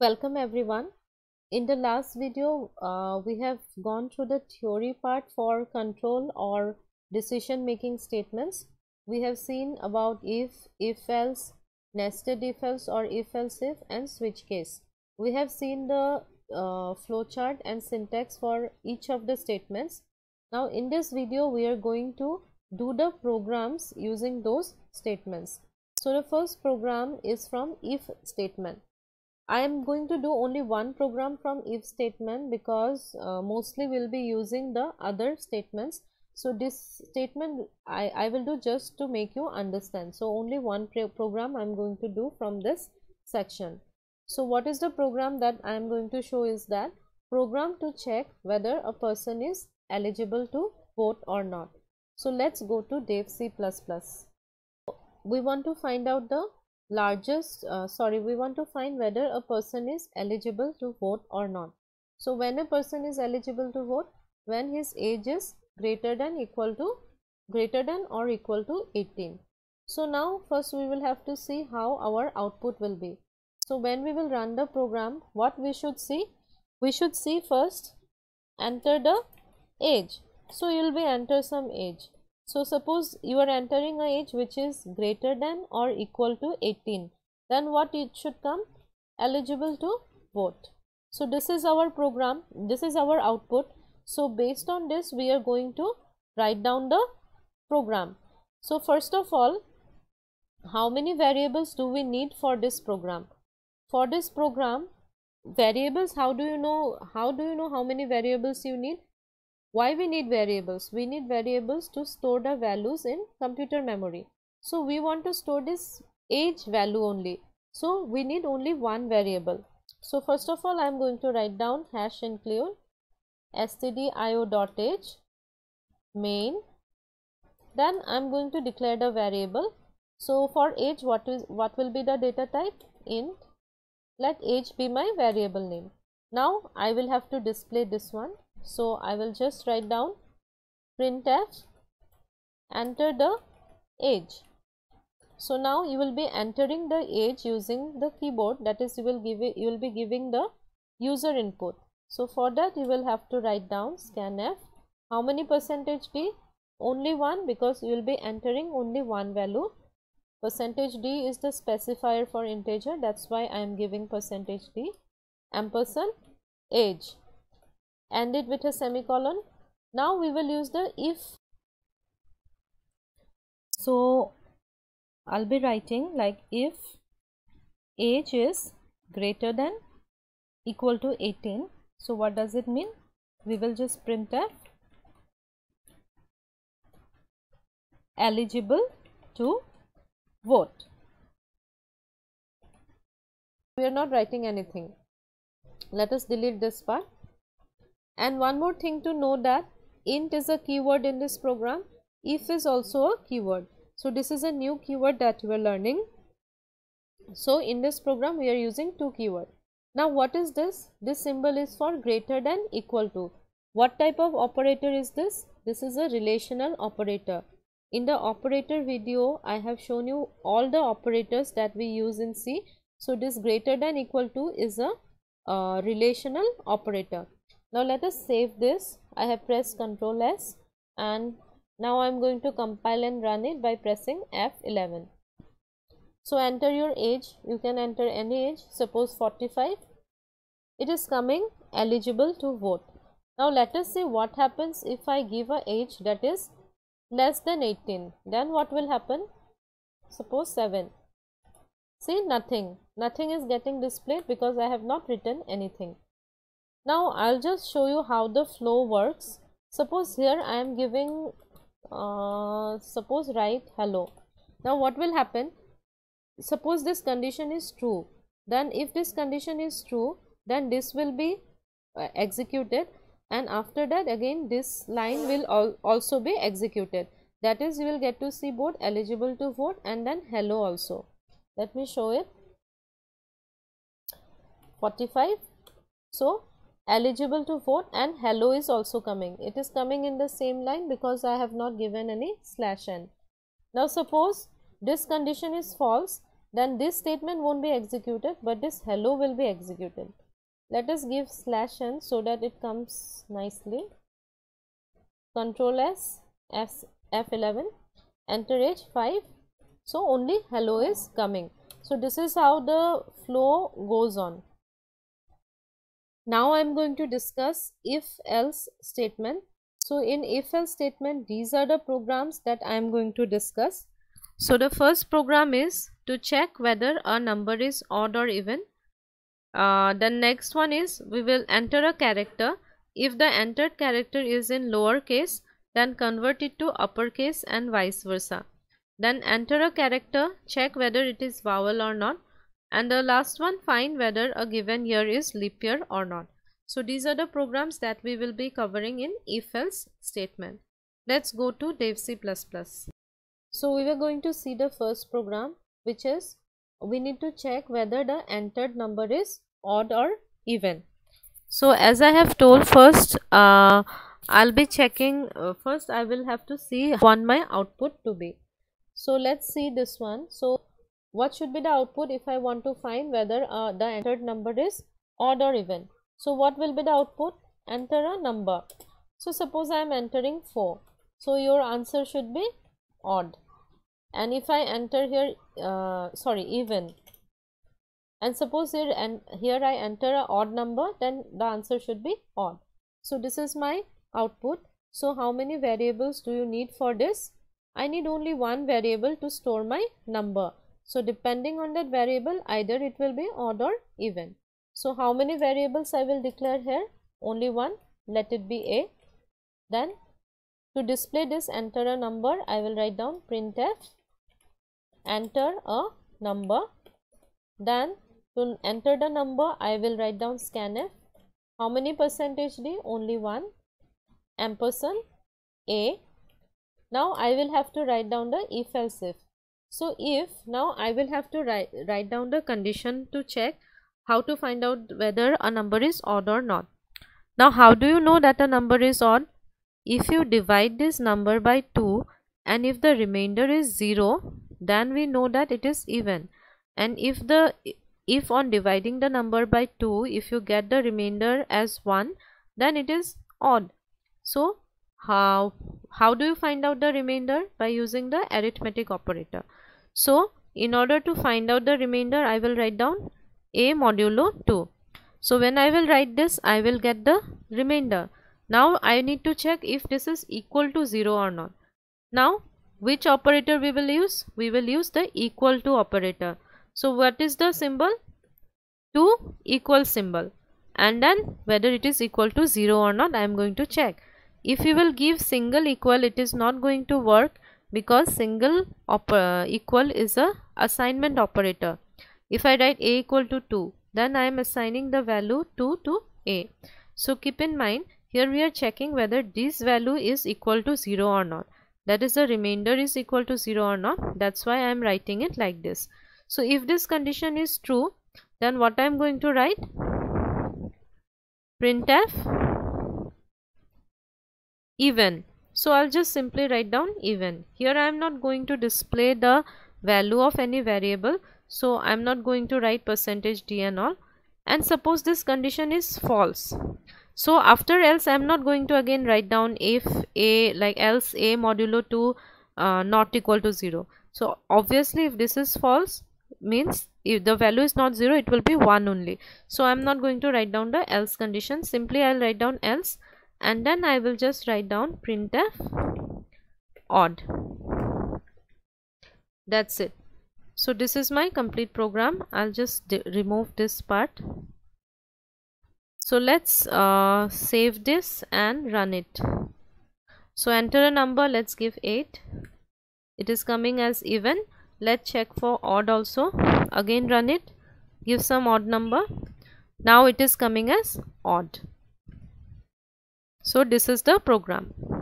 Welcome everyone. In the last video we have gone through the theory part for control or decision making statements. We have seen about if else, nested if else or if else if, and switch case. We have seen the flowchart and syntax for each of the statements. Now in this video we are going to do the programs using those statements. So the first program is from if statement. I am going to do only one program from if statement because mostly we'll be using the other statements. So this statement I will do just to make you understand. So only one program I'm going to do from this section. So what is the program that I'm going to show is that program to check whether a person is eligible to vote or not. So let's go to dev c++. We want to find out the we want to find whether a person is eligible to vote or not. So when a person is eligible to vote, when his age is greater than or equal to 18. So now first we will have to see how our output will be. So when we will run the program, what we should see, we should see first enter the age. So you will be enter some age. So suppose you are entering an age which is greater than or equal to 18, then what it should come? Eligible to vote. So this is our program, this is our output. So based on this we are going to write down the program. So first of all, how many variables do we need for this program? For this program, variables, how do you know how many variables you need? Why we need variables? We need variables to store the values in computer memory. So we want to store this age value only. So we need only one variable. So first of all I am going to write down hash include stdio.h main. Then I am going to declare the variable. So for age what will be the data type? Int. Let age be my variable name. Now I will have to display this one. So I will just write down printf, enter the age. So now you will be entering the age using the keyboard, that is you will be giving the user input. So for that you will have to write down scanf. How many percentage d? Only one, because you will be entering only one value. Percentage d is the specifier for integer, that's why I am giving percentage d. Ampersand age. End it with a semicolon. Now we will use the if. So I'll be writing like if age is greater than equal to 18. So what does it mean? We will just print out eligible to vote. We are not writing anything. Let us delete this part. And one more thing to know that int is a keyword in this program. If is also a keyword. So this is a new keyword that we are learning. So in this program we are using two keywords. Now what is this? This symbol is for greater than equal to. What type of operator is this? This is a relational operator. In the operator video I have shown you all the operators that we use in C. So this greater than equal to is a relational operator. Now let us save this. I have pressed Ctrl S and now I am going to compile and run it by pressing F11. So enter your age. You can enter any age, suppose 45. It is coming eligible to vote. Now let us see what happens if I give a age that is less than 18. Then what will happen? Suppose 7. See, nothing. Nothing is getting displayed because I have not written anything. Now I'll just show you how the flow works. Suppose here I am giving, write hello. Now what will happen? Suppose this condition is true. Then if this condition is true, then this will be executed, and after that again this line will also be executed. That is, you will get to see both eligible to vote and then hello also. Let me show it. 45. So eligible to vote and hello is also coming. It is coming in the same line because I have not given any / n. Now suppose this condition is false, then this statement won't be executed, but this hello will be executed. Let us give slash n so that it comes nicely. Control S, F11, enter H5. So only hello is coming. So this is how the flow goes on. Now I am going to discuss if else statement. So in if else statement, these are the programs that I am going to discuss. So the first program is to check whether a number is odd or even. The next one is we will enter a character. If the entered character is in lowercase, then convert it to uppercase and vice versa. Then enter a character, check whether it is vowel or not. And the last one, find whether a given year is leap year or not. So these are the programs that we will be covering in if-else statement. Let's go to dev c++. So we were going to see the first program, which is we need to check whether the entered number is odd or even. So as I have told, first I'll be checking, first I will have to see what I want my output to be. So let's see this one. So what should be the output if I want to find whether the entered number is odd or even? So what will be the output? Enter a number. So suppose I am entering 4. So your answer should be odd. And if I enter here, even. And suppose here I enter an odd number, then the answer should be odd. So this is my output. So how many variables do you need for this? I need only one variable to store my number. So depending on that variable, either it will be odd or even. So how many variables I will declare here? Only one, let it be a. Then to display this, enter a number. I will write down printf, enter a number. Then to enter the number, I will write down scanf. How many %d? Only one, ampersand a. Now I will have to write down the if else if. So if, now I will have to write down the condition to check how to find out whether a number is odd or not. Now how do you know that a number is odd? If you divide this number by 2 and if the remainder is 0, then we know that it is even. And if on dividing the number by 2, if you get the remainder as 1, then it is odd. So how do you find out the remainder? By using the arithmetic operator. So in order to find out the remainder, I will write down a modulo 2. So when I will write this, I will get the remainder. Now I need to check if this is equal to 0 or not. Now which operator we will use? We will use the equal to operator. So what is the symbol? 2 equal symbol. And then whether it is equal to 0 or not, I am going to check. If you will give single equal, it is not going to work because single equal is a assignment operator. If I write a equal to 2, then I am assigning the value 2 to a. So keep in mind, here we are checking whether this value is equal to 0 or not. That is, the remainder is equal to 0 or not. That's why I am writing it like this. So if this condition is true, then what I am going to write? Printf even. So I'll just simply write down even. Here I am not going to display the value of any variable, so I'm not going to write %d and all. And suppose this condition is false, so after else I'm not going to again write down if a, like else a modulo 2 not equal to 0. So obviously if this is false, means if the value is not 0, it will be 1 only. So I'm not going to write down the else condition. Simply I'll write down else. And then I will just write down printf odd. That's it. So this is my complete program. I'll just remove this part. So let's save this and run it. So enter a number. Let's give 8. It is coming as even. Let's check for odd also. Again run it. Give some odd number. Now it is coming as odd. So this is the program.